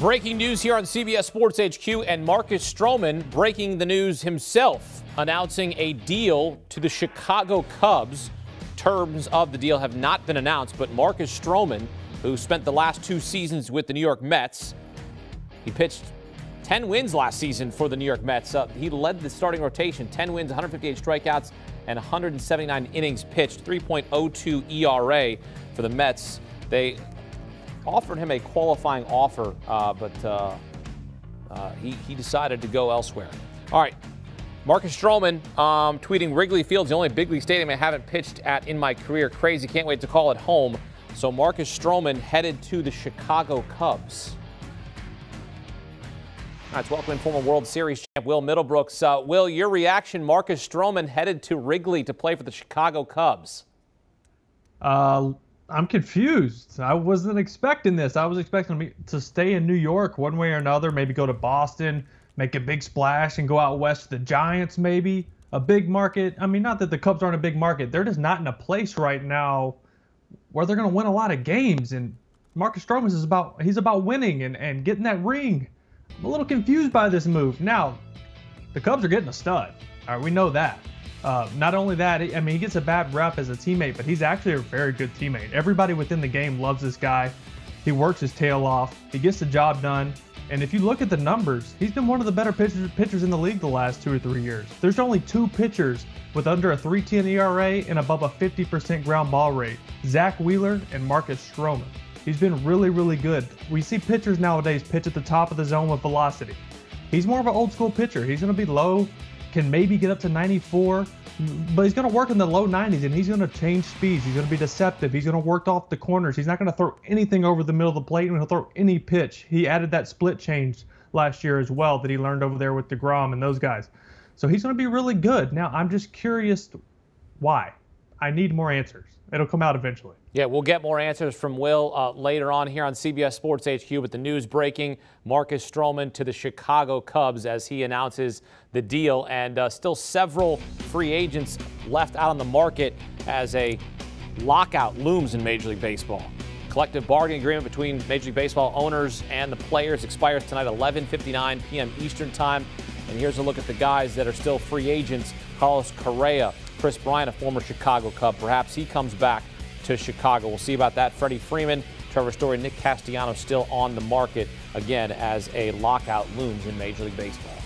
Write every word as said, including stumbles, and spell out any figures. Breaking news here on C B S Sports H Q, and Marcus Stroman breaking the news himself, announcing a deal to the Chicago Cubs. Terms of the deal have not been announced, but Marcus Stroman, who spent the last two seasons with the New York Mets, he pitched ten wins last season for the New York Mets. Uh, he led the starting rotation, ten wins, one hundred fifty-eight strikeouts, and one hundred seventy-nine innings pitched, three point oh two E R A for the Mets. They offered him a qualifying offer, uh, but uh, uh, he, he decided to go elsewhere. All right, Marcus Stroman um, tweeting, Wrigley Field's the only big league stadium I haven't pitched at in my career. Crazy, can't wait to call it home. So Marcus Stroman headed to the Chicago Cubs. All right, so welcome in former World Series champ Will Middlebrooks. Uh, Will, your reaction, Marcus Stroman headed to Wrigley to play for the Chicago Cubs? Uh... I'm confused. I wasn't expecting this. I was expecting to stay in New York one way or another, maybe go to Boston, make a big splash, and go out west to the Giants maybe. A big market. I mean, not that the Cubs aren't a big market. They're just not in a place right now where they're going to win a lot of games. And Marcus Stroman is about, he's about winning and, and getting that ring. I'm a little confused by this move. Now, the Cubs are getting a stud. All right, we know that. Uh, not only that, I mean, he gets a bad rep as a teammate, but he's actually a very good teammate. Everybody within the game loves this guy. He works his tail off. He gets the job done. And if you look at the numbers, he's been one of the better pitchers, pitchers in the league the last two or three years. There's only two pitchers with under a three ten E R A and above a fifty percent ground ball rate, Zach Wheeler and Marcus Stroman. He's been really, really good. We see pitchers nowadays pitch at the top of the zone with velocity. He's more of an old school pitcher. He's going to be low, can maybe get up to ninety-four, but he's going to work in the low nineties, and he's going to change speeds. He's going to be deceptive. He's going to work off the corners. He's not going to throw anything over the middle of the plate, and he'll throw any pitch. He added that split change last year as well that he learned over there with DeGrom and those guys. So he's going to be really good. Now, I'm just curious why. I need more answers. It'll come out eventually. Yeah, we'll get more answers from Will uh, later on here on C B S Sports H Q, with the news breaking, Marcus Stroman to the Chicago Cubs as he announces the deal, and uh, still several free agents left out on the market as a lockout looms in Major League Baseball. Collective bargaining agreement between Major League Baseball owners and the players expires tonight at eleven fifty-nine P M Eastern Time. And here's a look at the guys that are still free agents. Carlos Correa, Chris Bryant, a former Chicago Cub. Perhaps he comes back to Chicago. We'll see about that. Freddie Freeman, Trevor Story, Nick Castellanos still on the market again as a lockout looms in Major League Baseball.